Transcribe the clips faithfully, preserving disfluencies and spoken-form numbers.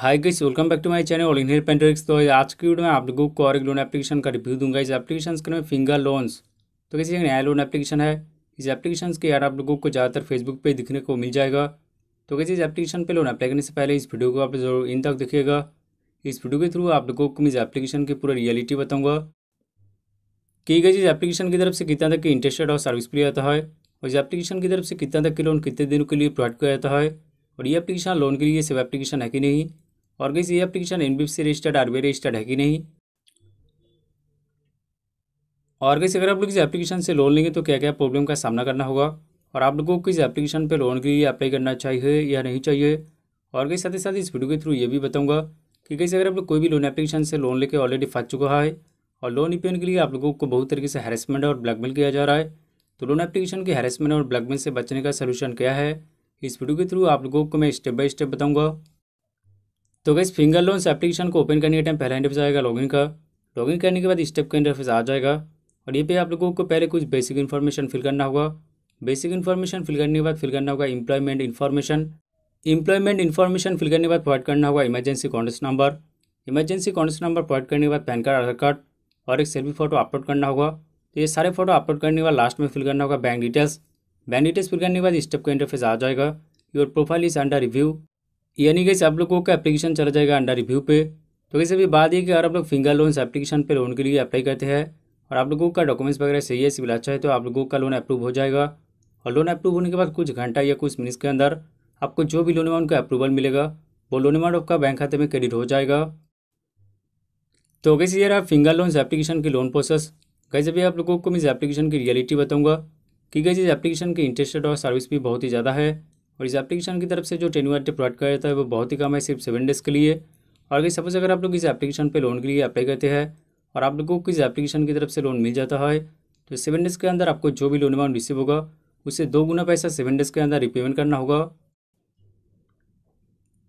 Hi guys, welcome back to my channel all in here पेंटरिक्स। तो आज की video में आप लोगों को और एक लोन एप्लीकेशन का रिव्यू दूंगा। इस एप्लीकेशन के नाम फिंगर लोन्स। तो किसी एक नया लोन एप्लीकेशन है। इस एप्लीकेशन के यार आप लोगों को ज़्यादातर फेसबुक पे दिखने को मिल जाएगा। तो किसी इस एप्लीकेशन पर लोन अप्लाई करने से पहले इस वीडियो को आप जरूर इन तक देखिएगा। इस वीडियो के थ्रू आप लोगों को इस एप्लीकेशन की पूरी रियलिटी बताऊँगा कि गाइस इस एप्लीकेशन की तरफ से कितना तक की इंटरेस्ट रेट और सर्विस फ्री आता है, और इस एप्लीकेशन की तरफ से कितना तक के लोन कितने दिनों के लिए प्रोवाइड किया जाता है, और ये एप्लीकेशन लोन के लिए सेवा एप्लीकेशन है कि नहीं, और गाइस ये application N B F C registered R B I registered है कि नहीं, और गाइस अगर आप लोग इस एप्लीकेशन से लोन लेंगे तो क्या क्या प्रॉब्लम का सामना करना होगा, और आप लोगों को किस एप्लीकेशन पे लोन के लिए अप्लाई करना चाहिए या नहीं चाहिए। और गाइस साथ ही साथ इस वीडियो के थ्रू ये भी बताऊंगा कि गाइस अगर आप लोग कोई भी लोन एप्लीकेशन से लोन लेकर ऑलरेडी फंस चुका है और लोन रिपेयन के लिए आप लोगों को बहुत तरीके से हैरेसमेंट और ब्लैकमेल किया जा रहा है, तो लोन एप्लीकेशन के हैरेसमेंट और ब्लैकमेल से बचने का सोल्यूशन क्या है, इस वीडियो के थ्रू आप लोगों को मैं स्टेप बाय स्टेप बताऊँगा। तो गाइस फिंगर लोन्स एप्लीकेशन को ओपन करने के टाइम पहला इंटरफेस आएगा लॉगिन का। लॉगिन करने के बाद स्टेप का इंटरफेस आ जाएगा, और ये पे आप लोगों को पहले कुछ बेसिक इन्फॉर्मेशन फिल करना होगा। बेसिक इन्फॉर्मेशन फिल करने के बाद फिल करना होगा employment information. Employment information fill करने के बाद प्रोवाइड करना होगा emergency contact number. Emergency contact number provide करने के बाद पैन कार्ड, आधार कार्ड और एक सेल्फी फोटो अपलोड करना होगा। तो ये सारे फोटो अपलोड करने के बाद लास्ट में फिल करना होगा bank details. Bank details fill करने के बाद स्टेप का इंटरफेस आ जाएगा, your profile is under review, यानी कि आप लोगों का एप्लीकेशन चला जाएगा अंडर रिव्यू पे। तो वैसे भी बात ये कि अगर आप लोग फिंगर लोन्स एप्लीकेशन पे लोन के लिए अप्लाई करते हैं और आप लोगों का डॉक्यूमेंट्स वगैरह सही है, सिविल अच्छा है, तो आप लोगों का लोन अप्रूव हो जाएगा। और लोन अप्रूव होने के बाद कुछ घंटा या कुछ मिनट के अंदर आपको जो भी लोन अमाउंट का अप्रूवल मिलेगा वो लोन अमाउंट आपका बैंक खाते में क्रेडिट हो जाएगा। तो वैसे यार फिंगर लोन्स एप्लीकेशन की लोन प्रोसेस, कैसे भी आप लोगों को मैं इस एप्लीकेशन की रियलिटी बताऊँगा कि कैसे इस एप्लीकेशन की इंटरेस्ट रेट और सर्विस भी बहुत ही ज़्यादा है, और इस एप्लीकेशन की तरफ से जो टेन्योर डेट प्रोवाइड किया जाता है वो बहुत ही कम है, सिर्फ सेवन डेज़ के लिए। और अगर सपोज अगर आप लोग इस एप्लीकेशन पे लोन के लिए अप्लाई करते हैं और आप लोगों को इस एप्लीकेशन की तरफ से लोन मिल जाता है, तो सेवन डेज़ के अंदर आपको जो भी लोन अमाउंट रिसीव होगा उससे दो गुना पैसा सेवन डेज़ के अंदर रिपेमेंट करना होगा।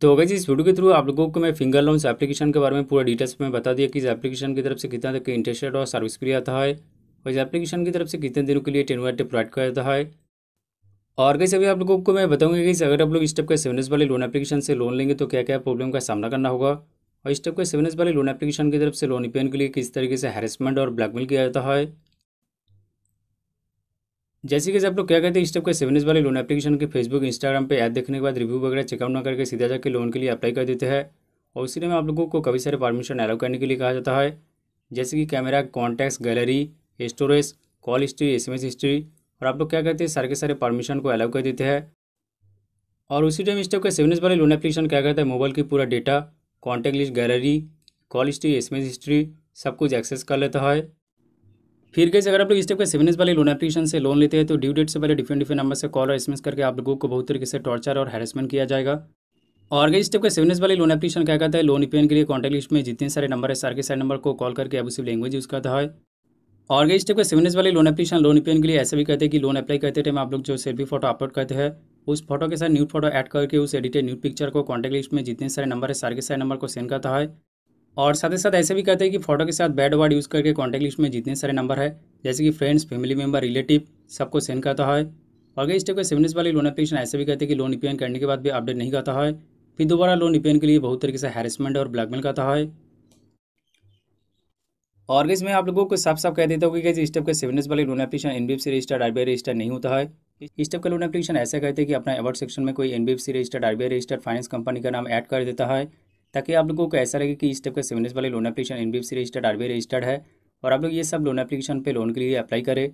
तो गाइस इस वीडियो के थ्रू आप लोगों को मैं फिंगर लोन्स एप्लीकेशन के बारे में पूरा डिटेल्स में बता दिया कि इस एप्लीकेशन की तरफ से कितना तक इंटरेस्ट रेट और सर्विस फ्री आता है, और इस एप्लीकेशन की तरफ से कितने दिनों के लिए टेन्योर डेट प्रोवाइड किया जाता है। और गाइस अभी आप लोगों को मैं बताऊंगा कि अगर आप लोग स्टेप के सेवन डेज़ वाले लोन एप्लीकेशन से लोन लेंगे तो क्या क्या प्रॉब्लम का सामना करना होगा, और स्टेप के सेवन डेज़ वाले लोन एप्लीकेशन की तरफ से लोन रिपेयन के लिए किस तरीके से हैरेसमेंट और ब्लैकमेल किया जाता है। जैसे कि आप लोग क्या कहते हैं, स्टेप के सेवन डेज़ वाले लोन एप्लीकेशन के फेसबुक इंस्टाग्राम पर ऐड देखने के बाद रिव्यू वगैरह चेकआउट ना करके सीधा जाकर लोन के लिए अप्लाई कर देते हैं, और उसी में आप लोगों को काफ़ी सारे परमिशन अलाउ करने के लिए कहा जाता है, जैसे कि camera, contacts, gallery, storage, call history, S M S history, और आप लोग क्या करते हैं सारे के सारे परमिशन को अलाउ कर देते हैं। और उसी टाइम स्टेप का सेवन डेज़ वाले लोन एप्लीकेशन क्या करता है, मोबाइल की पूरा data, contact list, gallery, call history, S M S history सब कुछ एक्सेस कर लेता है। फिर कैसे अगर आप लोग स्टेप का सेवन डेज़ वाले लोन एप्लीकेशन से लोन लेते हैं तो ड्यू डेट से पहले डिफरेंट डिफरेंट नंबर से कॉल और एस एम एस करके आप लोगों को बहुत तरीके से टॉर्चर और हैरेसमेंट किया जाएगा। और गई स्टेप का सेवन डेज़ वाले लोन एप्लीकेशन क्या करता है, लोन रिपेयन के लिए कॉन्टैक्ट लिस्ट में जितने सारे नंबर है सारे के सारे नंबर को कॉल करके अब्यूसिव लैंग्वेज यूज़ करता है। और गई स्टेप के सेवन डेज़ वाले लोन एप्लीकेशन लोन रिपेयन के लिए ऐसा भी कहते हैं कि लोन अप्लाई करते टाइम आप लोग जो सेल्फी फोटो अपलोड करते हैं उस फोटो के साथ न्यू फोटो ऐड करके उस एडिटेड न्यू पिक्चर को कॉन्टैक्ट लिस्ट में जितने सारे नंबर है सारे के सारे नंबर को सेंड करता है। और साथ ही साथ ऐसे भी कहते हैं कि फोटो के साथ बैड वर्ड यूज़ करके कॉन्टैक्ट लिस्ट में जितने सारे नंबर है जैसे कि फ्रेंड्स, फैमिली मेम्बर, रिलेटिव सबको सेंड करता है। और गई स्टेप के सेवन डेज़ वाले लोन एप्लीकेशन ऐसे भी कहते हैं कि लोन रिपेयन करने के बाद भी अपडेट नहीं करता है, फिर दोबारा लोन रिपेयन के लिए बहुत तरीके से हैरेसमेंट और ब्लैकमेल करता है। और गाइस मैं आप लोगों को साफ साफ कह देता हूँ कि गाइस स्टेप के सेवन डेज़ वाले loan application N B F C registered R B I registered नहीं होता है। इस टाइप का लोन एप्लीकेशन ऐसा कहते हैं कि अपना अबाउट सेक्शन में कोई N B F C registered R B I registered finance company का नाम ऐड कर देता है, ताकि आप लोगों को ऐसा लगे कि इस टाइप के सेवन डेज़ वाले loan application N B F C registered R B I registered है और आप लोग ये सब लोन एप्लीकेशन पर लोन के लिए अप्लाई करें।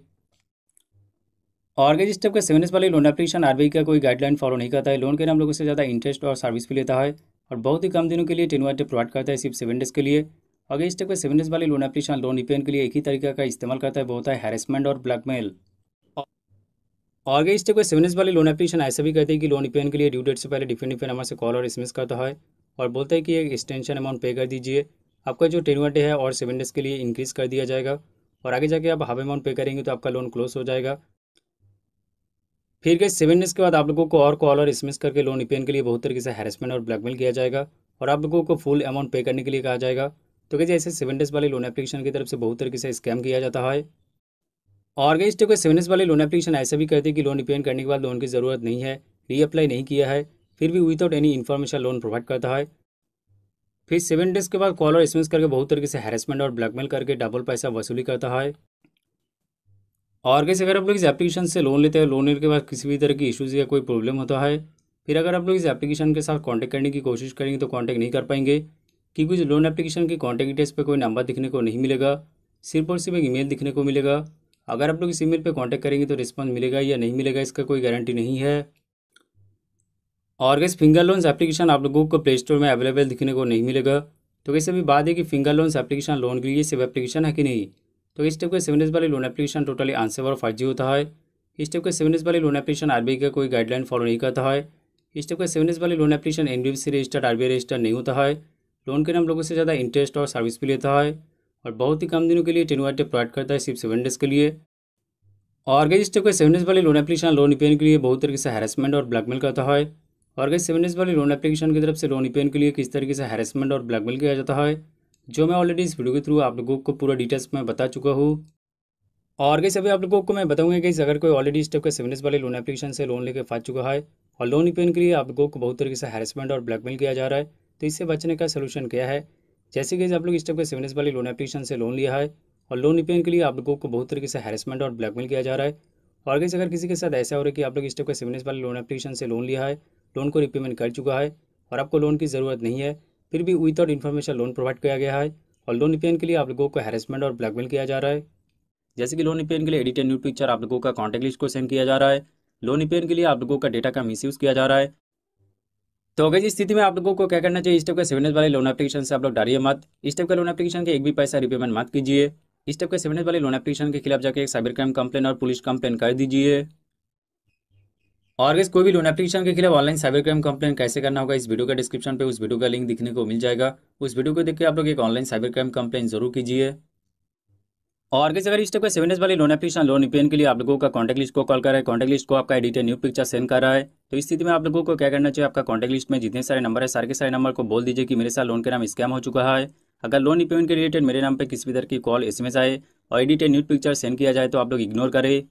और गाइस इस टाइप के सेवन डेज़ वाले loan application R B I का कोई गाइडलाइन फॉलो नहीं करता है, लोन के नाम लोगों से ज़्यादा इंटरेस्ट और सर्विस भी लेता है और बहुत ही कम दिनों के लिए टेन्योर डेट प्रोवाइड करता है, सिर्फ सेवन डेज़ के लिए। अगर इस टाइप के सेवन डेज़ वाले लोन एप्लीकेशन लोन रिपेयन के लिए एक ही तरीका का इस्तेमाल करता है, वो होता है हैरेसमेंट और ब्लैकमेल। और अगर इस टाइप के सेवन डेज़ वाले लोन एप्लीकेशन ऐसा भी कहते हैं कि लोन रिपेयन के लिए ड्यू डेट से पहले डिफरेंट डिफरेंट नंबर से कॉल और एस एम एस करता है और बोलता है कि एक एक्सटेंशन अमाउंट पे कर दीजिए, आपका जो टेन्योर डेट है और सेवन डेज़ के लिए इंक्रीज़ कर दिया जाएगा, और आगे जाके आप हाफ अमाउंट पे करेंगे तो आपका लोन क्लोज हो जाएगा। फिर गए सेवन डेज़ के बाद आप लोगों को और कॉल और एस एम एस करके लोन रिपेयन के लिए बहुत तरीके से हैरेसमेंट और ब्लैकमेल किया जाएगा और आप लोगों को फुल अमाउंट पे करने के लिए कहा जाएगा। तो गाइस ऐसे सेवन डेज़ वाले लोन एप्लीकेशन की तरफ से बहुत तरीके से स्कैम किया जाता है। और गाइस तो कोई सेवन डेज़ वाले लोन एप्लीकेशन ऐसे भी कहते हैं कि लोन रिपेयर करने के बाद लोन की ज़रूरत नहीं है, री अप्लाई नहीं किया है, फिर भी without any information loan provide करता है। फिर सेवन डेज के बाद कॉलर एसएमएस करके बहुत तरीके से हैरेसमेंट और ब्लैकमेल करके डबल पैसा वसूली करता है। और कैसे अगर आप लोग इस एप्लीकेशन से लोन लेते हैं, लोन लेने के बाद किसी भी तरह की इश्यूज़ या कोई प्रॉब्लम होता है, फिर अगर आप लोग इस एप्लीकेशन के साथ कांटेक्ट करने की कोशिश करेंगे तो कांटेक्ट नहीं कर पाएंगे क्योंकि लोन एप्लीकेशन के कांटेक्ट डिटेल्स पे कोई नंबर दिखने को नहीं मिलेगा, सिर्फ और सिर्फ एक ईमेल दिखने को मिलेगा। अगर आप लोग इस ईमेल पे कांटेक्ट करेंगे तो रिस्पॉन्स मिलेगा या नहीं मिलेगा इसका कोई गारंटी नहीं है। और गाइस फिंगर लोन्स एप्लीकेशन आप लोगों को प्ले स्टोर में अवेलेबल दिखने को नहीं मिलेगा। तो गाइस अभी बात है कि फिंगर लोन्स एप्लीकेशन लोन के लिए सेफ एप्लीकेशन है कि नहीं। तो इस टाइप के सेवन डेज वाले लोन एप्लीकेशन टोटली अनसेफ और फर्जी होता है। इस टाइप के सेवन डेज वाले लोन एप्लीकेशन आरबीआई का कोई गाइडलाइन फॉलो नहीं करता है। इस टाइप के सेवन डेज वाले loan application NBFC registered RBI registered नहीं होता है। लोन के नाम लोगों से ज़्यादा इंटरेस्ट और सर्विस भी लेता है और बहुत ही कम दिनों के लिए टेन्योर टाइम प्रोवाइड करता है, सिर्फ सेवन डेज के लिए। और गाइस इस टाइप के सेवन डेज वाले लोन एप्लीकेशन लोन रिपेयरिंग के लिए बहुत तरीके से हैरेसमेंट और ब्लैकमेल करता है। और गाइस सेवन डेज वाले लोन एप्लीकेशन की तरफ से लोन रिपेयरिंग के लिए किस तरीके से हैरेसमेंट और ब्लैकमेल किया जाता है जो मैं ऑलरेडी इस वीडियो के थ्रू आप लोगों को पूरा डिटेल्स में बता चुका हूँ। और गाइस अभी आप लोगों को मैं बताऊंगा गाइस अगर कोई ऑलरेडी इस टाइप के सेवन डेज वाले लोन एप्लीकेशन से लोन लेके फंस चुका है और लोन रिपेयरिंग के लिए आप लोगों को बहुत तरीके से हैरेसमेंट और ब्लैकमेल किया जा रहा है तो इससे बचने का सोल्यूशन क्या है। जैसे गाइस आप लोग इस टाइप के सेवन डेज वाले लोन एप्लीकेशन से लोन लिया है और लोन रिपेयरिंग के लिए आप लोगों को बहुत तरीके से हैरेसमेंट और ब्लैकमेल किया जा रहा है। और गाइस अगर किसी के साथ ऐसा हो रहा है कि आप लोग इस टाइप के सेवन डेज वाले लोन एप्लीकेशन से लोन लिया है, लोन को रिपेमेंट कर चुका है और आपको लोन की ज़रूरत नहीं है, फिर भी विदाउट इन्फॉर्मेशन लोन प्रोवाइड किया गया है और लोन रिपेयरिंग के लिए आप लोगों को हैरेसमेंट और ब्लैकमेल किया जा रहा है। जैसे कि लोन रिपेयरिंग के लिए एडिट एंड न्यू पिक्चर आप लोगों का कॉन्टैक्ट लिस्ट को सेंड किया जा रहा है, लोन रिपेयरिंग के लिए आप लोगों का डेटा का मिसयूज किया जा रहा है। तो अगर इस स्थिति में आप लोगों को क्या करना चाहिए, इस टाइप के सेवन डेज वाले लोन एप्लीकेशन से आप लोग डरिए मत, इस टाइप के लोन एप्लीकेशन के एक भी पैसा रिपेमेंट मत कीजिए। इस टाइप के सेवन डेज वाले लोन एप्लीकेशन के खिलाफ जाकर एक साइबर क्राइम कंप्लेन और पुलिस कंप्लेन कर दीजिए। और गाइस कोई भी लोन एप्लीकेशन के खिलाफ ऑनलाइन साइबर क्राइम कंप्लेन कैसे करना होगा इस वीडियो का डिस्क्रिप्शन पे उस वीडियो का लिंक दिखने को मिल जाएगा, उस वीडियो को देख के आप लोग एक ऑनलाइन साइबर क्राइम कंप्लेन जरूर कीजिए। और गाइस अगर इस टाइप का सेवन डेज वाली लोन एप्लीकेशन लोन रिपेयरिंग के लिए आप लोगों का कॉन्टैक्ट लिस्ट को कॉल कर रहा है, कॉन्टैक्ट लिस्ट को आपका एडिट न्यू पिक्चर सेंड कर रहा है, तो इस स्थिति में आप लोगों को क्या करना चाहिए, आपका कॉन्टैक्ट लिस्ट में जितने सारे नंबर है सारे के सारे नंबर को बोल दीजिए कि मेरे साथ लोन के नाम स्कैम हो चुका है। अगर लोन रिपेमेंट के रिलेटेड मेरे नाम पर किसी भी तरह की कॉल एस एम एस आए और एडिट न्यू पिक्चर सेंड किया जाए तो आप लोग इग्नोर करें।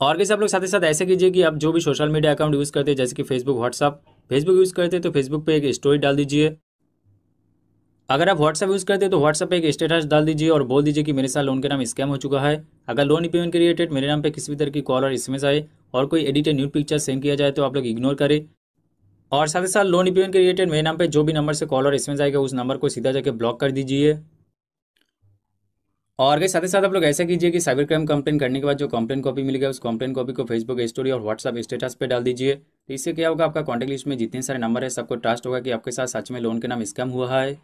और गाइस आप लोग साथ ही साथ ऐसे कीजिए कि आप जो भी सोशल मीडिया अकाउंट यूज़ करते हैं जैसे कि फेसबुक व्हाट्सअप, फेसबुक यूज़ करते हैं तो फेसबुक पे एक स्टोरी डाल दीजिए। अगर आप व्हाट्सअप यूज़ करते हैं तो व्हाट्सअप पे एक स्टेटस डाल दीजिए और बोल दीजिए कि मेरे साथ लोन के नाम स्कैम हो चुका है। अगर लोन पेमेंट के रिलेटेड मेरे नाम पर किसी भी तरह की कॉल और एसएमएस आए और कोई एडिटेड न्यू पिक्चर सेंड किया जाए तो आप लोग इग्नोर करें। और साथ ही साथ लोन पेमेंट के रिलेटेड मेरे नाम पर जो भी नंबर से कॉल और एसएमएस आएगा उस नंबर को सीधा जाकर ब्लॉक कर दीजिए। और गाइस साथ ही साथ आप लोग ऐसा कीजिए कि साइबर क्राइम कंप्लेन करने के बाद जो कंप्लेन कॉपी मिलेगा उस कंप्लेन कॉपी को फेसबुक स्टोरी और व्हाट्सअप स्टेटस पे डाल दीजिए। तो इससे क्या होगा, आपका कॉन्टैक्ट लिस्ट में जितने सारे नंबर है सबको ट्रस्ट होगा कि आपके साथ सच में लोन के नाम स्कैम हुआ है।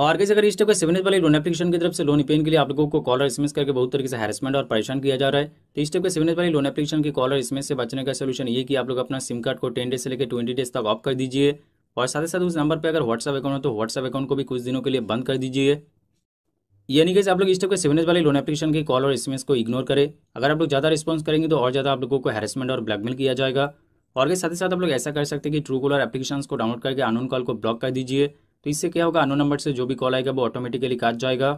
और गाइस अगर इस टाइप के सेवन डेज वाले लोन एप्लीकेशन की तरफ से लोन रिपेयरिंग के लिए आप लोगों को कॉल और एसएमएस करके बहुत तरीके से हैरेसमेंट और परेशान किया जा रहा है, तो इस टाइप के सेवन डेज वाले लोन एप्लीकेशन के कॉल और एसएमएस से बचने का सोल्यूशन ये कि आप लोग अपना सिम कार्ड को टेन डेज से लेकर ट्वेंटी डेज तक ऑफ कर दीजिए। और साथ ही साथ उस नंबर पर अगर व्हाट्सअप अकाउंट हो तो व्हाट्सअप अकाउंट को भी कुछ दिनों के लिए बंद कर दीजिए। यानी कि आप लोग इस टाइप के सेवन डेज वाले लोन एप्लीकेशन की कॉल और एसएमएस को इग्नोर करें। अगर आप लोग ज़्यादा रिस्पॉन्स करेंगे तो और ज़्यादा आप लोगों को हैरेसमेंट और ब्लैकमेल किया जाएगा। और साथ ही साथ आप लोग ऐसा कर सकते हैं कि ट्रू कॉलर एप्लीकेशन को डाउनलोड करके अननोन कॉल को ब्लॉक कर दीजिए। तो इससे क्या होगा, अननोन नंबर से जो भी कॉल आएगा वो ऑटोमेटिकली काट जाएगा।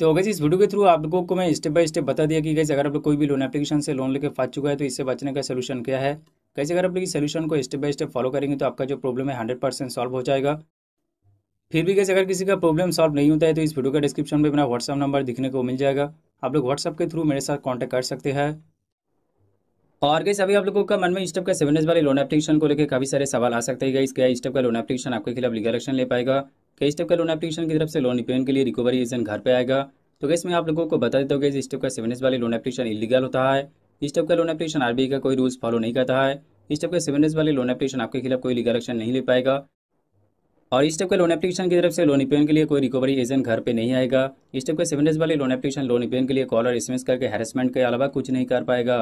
तो गाइस इस वीडियो के थ्रू आप लोगों को मैं स्टेप बाय स्टेप बता दिया कि गाइस अगर आप लोग कोई भी लोन एप्लीकेशन से लोन लेकर फंस चुका है तो इससे बचने का सोल्यूशन क्या है। गाइस अगर आप लोग इस सोल्यूशन को स्टेप बाय स्टेप फॉलो करेंगे तो आपका जो प्रॉब्लम है हंड्रेड परसेंट सॉल्व हो जाएगा। फिर भी गाइस अगर किसी का प्रॉब्लम सॉल्व नहीं होता है तो इस वीडियो का डिस्क्रिप्शन में मेरा व्हाट्सअप नंबर दिखने को मिल जाएगा, आप लोग व्हाट्सअप के थ्रू मेरे साथ कॉन्टैक्ट कर सकते हैं। और गाइस अभी आप लोगों का मन में इस टाइप का सेवन डेज वाले लोन एप्लीकेशन को लेकर काफी सारे सवाल आ सकते हैं। गाइस क्या इस टाइप का लोन एप्लीकेशन आपके खिलाफ लीगल एक्शन ले पाएगा, क्या इस टाइप का लोन एप्लीकेशन की तरफ से लोन रिपेमेंट के लिए रिकवरी एजेंट घर पे आएगा। तो गाइस मैं आप लोगों को बता देता हूँ गाइस इस टाइप का सेवन डेज वाले लोन एप्लीकेशन इलीगल होता है। इस टाइप का लोन एप्लीकेशन आरबीआई का कोई रूल्स फॉलो नहीं करता है। इस टाइप का सेवन डेज वाले लोन एप्लीकेशन आपके खिलाफ कोई लीगल एक्शन नहीं ले पाएगा। और इस टाइप का लोन एप्लीकेशन की तरफ से लोन रिपेमेंट के लिए कोई रिकवरी एजेंट घर पे नहीं आएगा। इस टाइप का सेवन डेज वाले लोन एप्लीकेशन लोन रिपेमेंट के लिए कॉल और एसएमएस करके हैरेसमेंट के अलावा कुछ नहीं कर पाएगा।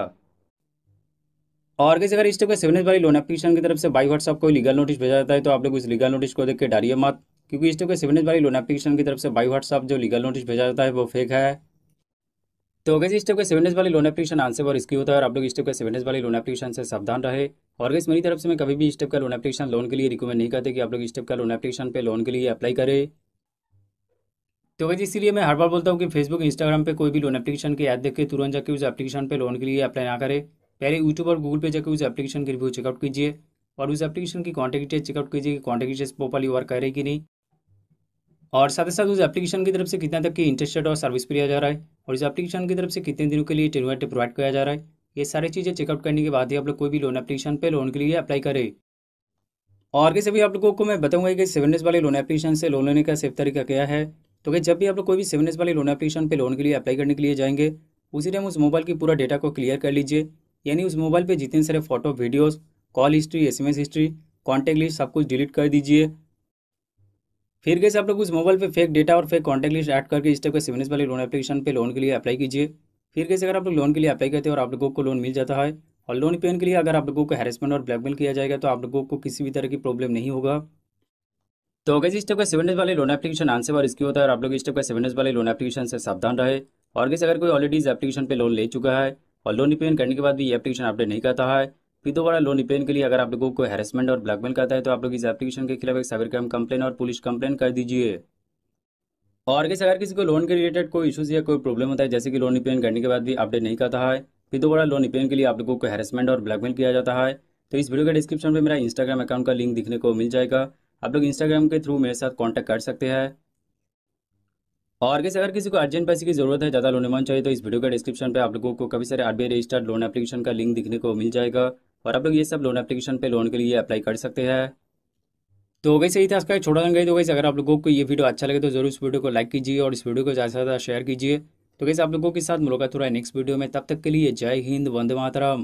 और गाइस अगर इस टाइप का सेवन डेज वाले लोन एप्लीकेशन की तरफ से बाई व्हाट्सअप कोई लीगल नोटिस भेजा जाता है तो आप लोग उस लीगल नोटिस को देख के डरिए मत, क्योंकि इस टाइप का सेवन डेज वाले लोन एप्लीकेशन की तरफ से बाई व्हाट्सअप जो लीगल नोटिस भेजा जाता है वो फेक है। तो गाइस इस टाइप का सेवन डेज वाले लोन एप्लीकेशन आंसर और इसकी होता है और आप लोग इस टाइप का सेवन डेज वाले लोन एप्लीकेशन से सावधान रहे। और गाइस मेरी तरफ से मैं कभी भी इस टाइप का लोन एप्लीकेशन लोन के लिए रिकमेंड नहीं करते कि आप लोग इस टाइप का लोन एप्लीकेशन पे लोन के लिए अप्लाई करें। तो गाइस इसीलिए मैं हर बार बोलता हूँ कि फेसबुक इंस्टाग्राम पे कोई भी लोन एप्लीकेशन की ऐड देख के तुरंत जाकर उस एप्लीकेशन पे लोन के लिए अप्लाई ना करें, पहले यूट्यूब और गूगल पे जाकर उस एप्लीकेशन की रिव्यू चेकआउट कीजिए। और उस एप्लीकेशन की कॉन्टैक्ट डिटेल्स चेकआउट कीजिए, कॉन्टैक्ट डिटेल्स प्रॉपर्ली वर्क कर रही कि नहीं, और साथ ही साथ उस एप्लीकेशन की तरफ से कितना तक की इंटरेस्ट रेट और सर्विस फ्री आ जा रहा है, और उस एप्लीकेशन की तरफ से कितने दिनों के लिए टेन्योर प्रोवाइड किया जा रहा है। ये सारी चीज़ें चेकआउट करने के बाद ही आप लोग कोई भी लोन एप्लीकेशन पे लोन के लिए अप्लाई करें। और कैसे भी आप लोगों को मैं बताऊंगा कि सेवन डेज वाले लोन एप्लीकेशन से लोन लेने का सेफ तरीका क्या है। तो कि जब भी आप लोग कोई भी सेवन डेज वाले लोन एप्लीकेशन पे लोन के लिए अप्लाई करने के लिए जाएंगे, उसी टाइम उस मोबाइल की पूरा डेटा को क्लियर कर लीजिए, यानी उस मोबाइल पर जितने सारे photo, videos, call history, S M S history, contact list सब कुछ डिलीट कर दीजिए। फिर कैसे आप लोग उस मोबाइल पर फेक डेटा और फेक कॉन्टैक्ट लिस्ट ऐड करके इस टाइप के सेवन डेज वाले लोन एप्लीकेशन पे लोन के लिए अप्लाई कीजिए। फिर कैसे अगर आप लोग लोन के लिए अप्लाई करते हैं और आप लोगों को लोन मिल जाता है और लोन पेमेंट के लिए अगर आप लोगों को हैरेसमेंट और ब्लैकमेल किया जाएगा तो आप लोगों को किसी भी तरह की प्रॉब्लम नहीं होगा। तो कैसे इस टाइप का सेवन डेज वाले लोन एप्लीकेशन आंसर और रिस्की होता है और आप लोग इस टाइप का सेवन डेज वाले लोन एप्लीकेशन से सावधान रहे। और कैसे अगर कोई ऑलरेडी इस एप्लीकेशन पर लोन ले चुका है और लोन पेमेंट करने के बाद भी ये एप्लीकेशन अपडेट नहीं करता है, फिर दोबारा लोन पेमेंट के लिए अगर आप लोगों को हैरेसमेंट और ब्लैकमेल करता है तो आप लोग इस एप्लीकेशन के खिलाफ एक साइबर क्राइम कंप्लेन और पुलिस कंप्लेन कर दीजिए। और कैसे अगर किसी को लोन के रिलेटेड कोई इश्यूज या कोई प्रॉब्लम होता है, जैसे कि लोन रिपेयरिंग करने के बाद भी अपडेट नहीं करता है, फिर दोबारा लोन रिपेयरिंग के लिए आप लोगों को हैरेसमेंट और ब्लैकमेल किया जाता है, तो इस वीडियो के डिस्क्रिप्शन पे मेरा इंस्टाग्राम अकाउंट का लिंक दिखने को मिल जाएगा। आप लोग इंस्टाग्राम के थ्रू मेरे साथ कॉन्टैक्ट कर सकते हैं। और कैसे अगर किसी को अर्जेंट पैसे की जरूरत है, ज़्यादा लोन अमाउंट चाहिए, तो इस वीडियो के डिस्क्रिप्शन पर आप लोगों को कभी सारे R B I registered loan application का लिंक दिखने को मिल जाएगा और आप लोग ये सब लोन एप्लीकेशन पर लोन के लिए अप्लाई कर सकते हैं। तो वैसे ही था इसका छोटा सा गई। तो वैसे अगर आप लोगों को ये वीडियो अच्छा लगे तो जरूर इस वीडियो को लाइक कीजिए और इस वीडियो को ज़्यादा से ज़्यादा शेयर कीजिए। तो वैसे आप लोगों के साथ मुलाकात हो रहा है नेक्स्ट वीडियो में, तब तक के लिए जय हिंद, वंदे मातरम।